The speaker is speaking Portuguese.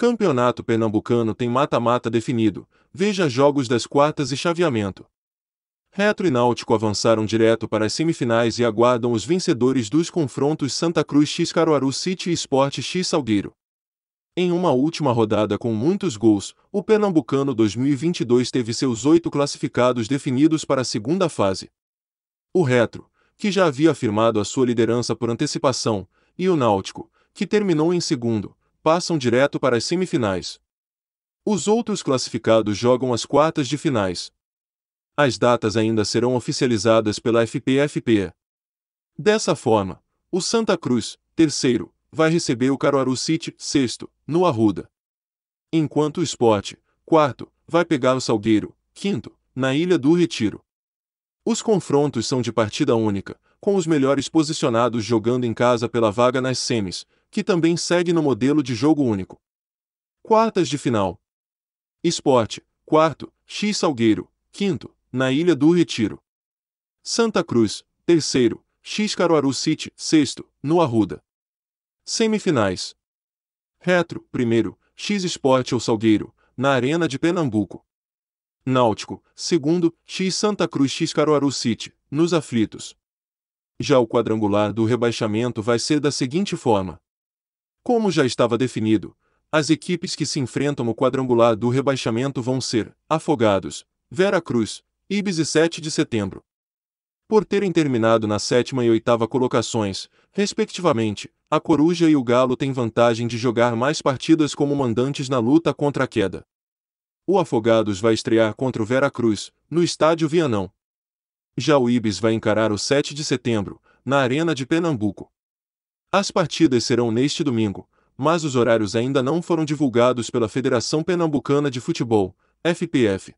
Campeonato Pernambucano tem mata-mata definido, veja jogos das quartas e chaveamento. Retro e Náutico avançaram direto para as semifinais e aguardam os vencedores dos confrontos Santa Cruz x Caruaru City e Sport x Salgueiro. Em uma última rodada com muitos gols, o Pernambucano 2022 teve seus 8 classificados definidos para a segunda fase. O Retro, que já havia afirmado a sua liderança por antecipação, e o Náutico, que terminou em segundo, passam direto para as semifinais. Os outros classificados jogam as quartas de finais. As datas ainda serão oficializadas pela FPF-PE. Dessa forma, o Santa Cruz, terceiro, vai receber o Caruaru City, sexto, no Arruda. Enquanto o Sport, quarto, vai pegar o Salgueiro, quinto, na Ilha do Retiro. Os confrontos são de partida única, com os melhores posicionados jogando em casa pela vaga nas semis, que também segue no modelo de jogo único. Quartas de final. Sport, quarto, x Salgueiro, quinto, na Ilha do Retiro. Santa Cruz, terceiro, x Caruaru City, sexto, no Arruda. Semifinais. Retro, primeiro, x Sport ou Salgueiro, na Arena de Pernambuco. Náutico, segundo, x Santa Cruz x Caruaru City, nos Aflitos. Já o quadrangular do rebaixamento vai ser da seguinte forma. Como já estava definido, as equipes que se enfrentam no quadrangular do rebaixamento vão ser Afogados, Vera Cruz, Íbis e 7 de Setembro. Por terem terminado na 7ª e 8ª colocações, respectivamente, a Coruja e o Galo têm vantagem de jogar mais partidas como mandantes na luta contra a queda. O Afogados vai estrear contra o Vera Cruz, no estádio Vianão. Já o Íbis vai encarar o 7 de setembro, na Arena de Pernambuco. As partidas serão neste domingo, mas os horários ainda não foram divulgados pela Federação Pernambucana de Futebol, FPF.